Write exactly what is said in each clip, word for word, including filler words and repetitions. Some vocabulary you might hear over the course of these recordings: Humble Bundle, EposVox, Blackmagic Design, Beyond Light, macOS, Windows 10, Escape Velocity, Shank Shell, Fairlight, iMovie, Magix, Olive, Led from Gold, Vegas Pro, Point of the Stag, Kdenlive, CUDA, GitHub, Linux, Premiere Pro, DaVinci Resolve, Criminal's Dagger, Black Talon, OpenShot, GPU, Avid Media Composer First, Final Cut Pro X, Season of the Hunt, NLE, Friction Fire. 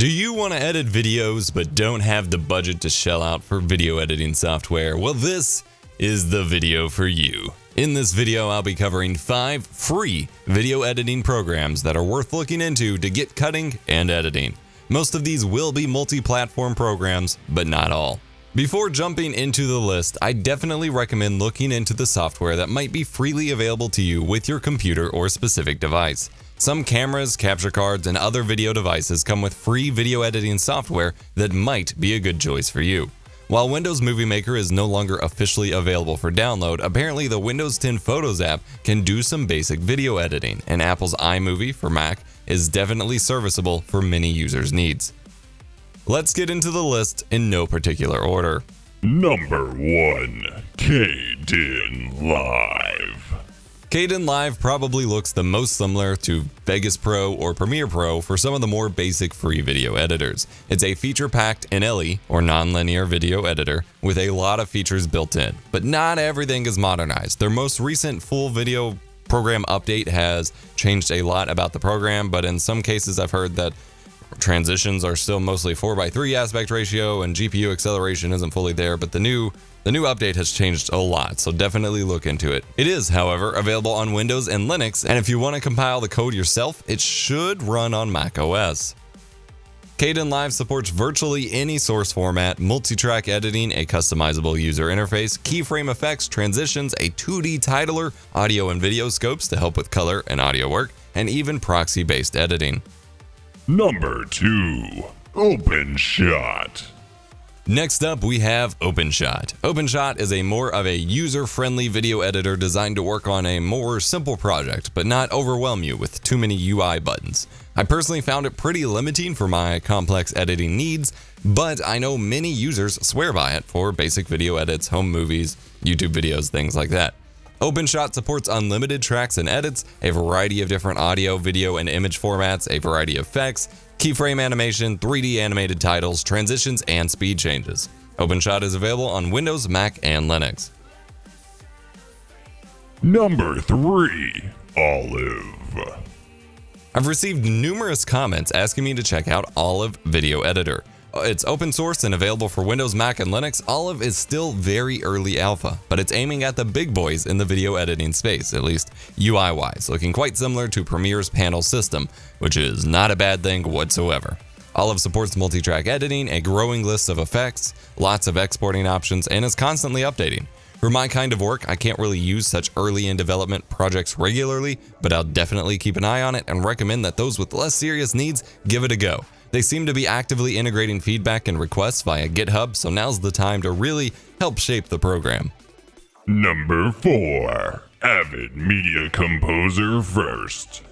Do you want to edit videos but don't have the budget to shell out for video editing software? Well, this is the video for you. In this video, I'll be covering five free video editing programs that are worth looking into to get cutting and editing. Most of these will be multi-platform programs, but not all. Before jumping into the list, I definitely recommend looking into the software that might be freely available to you with your computer or specific device. Some cameras, capture cards, and other video devices come with free video editing software that might be a good choice for you. While Windows Movie Maker is no longer officially available for download, apparently the Windows ten Photos app can do some basic video editing, and Apple's iMovie for Mac is definitely serviceable for many users' needs. Let's get into the list in no particular order. Number one, Kdenlive. Kdenlive probably looks the most similar to Vegas Pro or Premiere Pro for some of the more basic free video editors. It's a feature-packed N L E, or non-linear video editor, with a lot of features built in, but not everything is modernized. Their most recent full video program update has changed a lot about the program, but in some cases I've heard that transitions are still mostly four by three aspect ratio and G P U acceleration isn't fully there, but the new The new update has changed a lot, so definitely look into it. It is, however, available on Windows and Linux, and if you want to compile the code yourself, it should run on macOS. Kdenlive supports virtually any source format, multi-track editing, a customizable user interface, keyframe effects, transitions, a two D titler, audio and video scopes to help with color and audio work, and even proxy-based editing. Number two, OpenShot. Next up, we have OpenShot. OpenShot is a more of a user-friendly video editor designed to work on a more simple project, but not overwhelm you with too many U I buttons. I personally found it pretty limiting for my complex editing needs, but I know many users swear by it for basic video edits, home movies, YouTube videos, things like that. OpenShot supports unlimited tracks and edits, a variety of different audio, video, and image formats, a variety of effects, keyframe animation, three D animated titles, transitions, and speed changes. OpenShot is available on Windows, Mac, and Linux. Number three, Olive. I've received numerous comments asking me to check out Olive Video Editor. It's open source and available for Windows, Mac, and Linux. Olive is still very early alpha, but it's aiming at the big boys in the video editing space, at least U I-wise, looking quite similar to Premiere's panel system, which is not a bad thing whatsoever. Olive supports multi-track editing, a growing list of effects, lots of exporting options, and is constantly updating. For my kind of work, I can't really use such early in development projects regularly, but I'll definitely keep an eye on it and recommend that those with less serious needs give it a go. They seem to be actively integrating feedback and requests via GitHub, so now's the time to really help shape the program. Number four, Avid Media Composer First.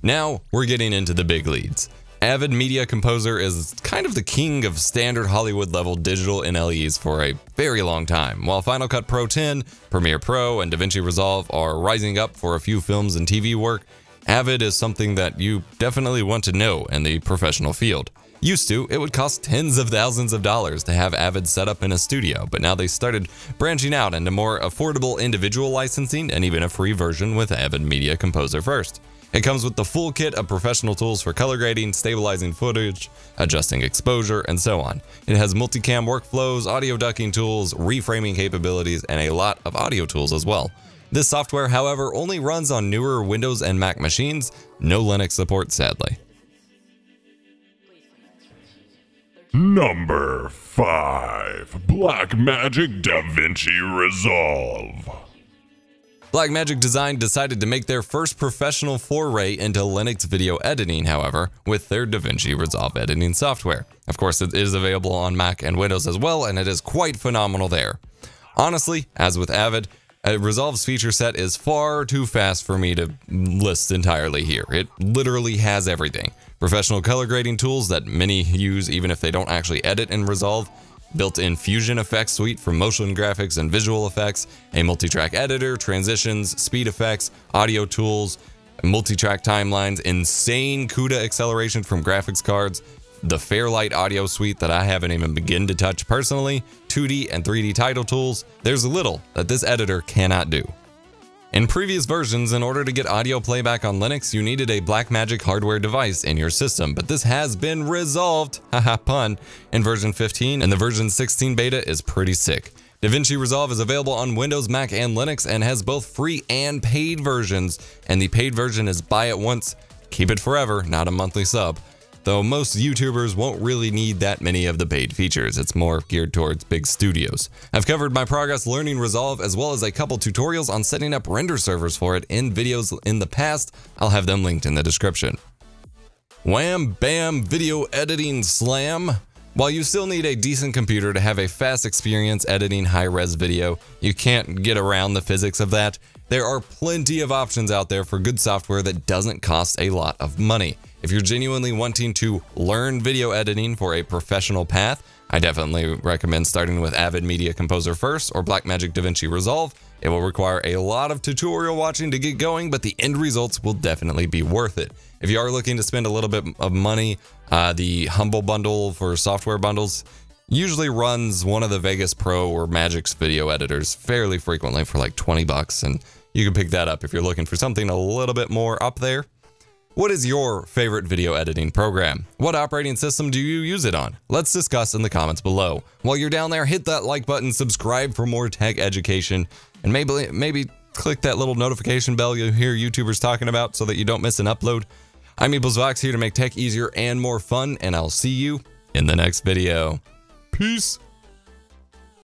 Now we're getting into the big leads. Avid Media Composer is kind of the king of standard Hollywood-level digital N L Es for a very long time. While Final Cut Pro ten, Premiere Pro, and DaVinci Resolve are rising up for a few films and T V work, Avid is something that you definitely want to know in the professional field. Used to, it would cost tens of thousands of dollars to have Avid set up in a studio, but now they started branching out into more affordable individual licensing and even a free version with Avid Media Composer First. It comes with the full kit of professional tools for color grading, stabilizing footage, adjusting exposure, and so on. It has multicam workflows, audio ducking tools, reframing capabilities, and a lot of audio tools as well. This software, however, only runs on newer Windows and Mac machines, no Linux support, sadly. Number five, Blackmagic DaVinci Resolve. Blackmagic Design decided to make their first professional foray into Linux video editing, however, with their DaVinci Resolve editing software. Of course, it is available on Mac and Windows as well, and it is quite phenomenal there. Honestly, as with Avid, Resolve's feature set is far too fast for me to list entirely here. It literally has everything. Professional color grading tools that many use even if they don't actually edit in Resolve, built-in Fusion effects suite for motion graphics and visual effects, a multi-track editor, transitions, speed effects, audio tools, multi-track timelines, insane CUDA acceleration from graphics cards, the Fairlight audio suite that I haven't even begun to touch personally, two D and three D title tools. There's little that this editor cannot do. In previous versions, in order to get audio playback on Linux, you needed a Blackmagic hardware device in your system, but this has been resolved, haha pun, in version fifteen, and the version sixteen beta is pretty sick. DaVinci Resolve is available on Windows, Mac, and Linux, and has both free and paid versions, and the paid version is buy it once, keep it forever, not a monthly sub. Though most YouTubers won't really need that many of the paid features, it's more geared towards big studios. I've covered my progress learning Resolve as well as a couple tutorials on setting up render servers for it in videos in the past. I'll have them linked in the description. Wham bam video editing slam! While you still need a decent computer to have a fast experience editing high-res video, you can't get around the physics of that. There are plenty of options out there for good software that doesn't cost a lot of money. If you're genuinely wanting to learn video editing for a professional path, I definitely recommend starting with Avid Media Composer First or Blackmagic DaVinci Resolve. It will require a lot of tutorial watching to get going, but the end results will definitely be worth it. If you are looking to spend a little bit of money, uh, the Humble Bundle for software bundles usually runs one of the Vegas Pro or Magix video editors fairly frequently for like twenty bucks, and you can pick that up if you're looking for something a little bit more up there. What is your favorite video editing program? What operating system do you use it on? Let's discuss in the comments below. While you're down there, hit that like button, subscribe for more tech education, and maybe maybe click that little notification bell you hear YouTubers talking about so that you don't miss an upload. I'm EposVox, here to make tech easier and more fun, and I'll see you in the next video. Peace!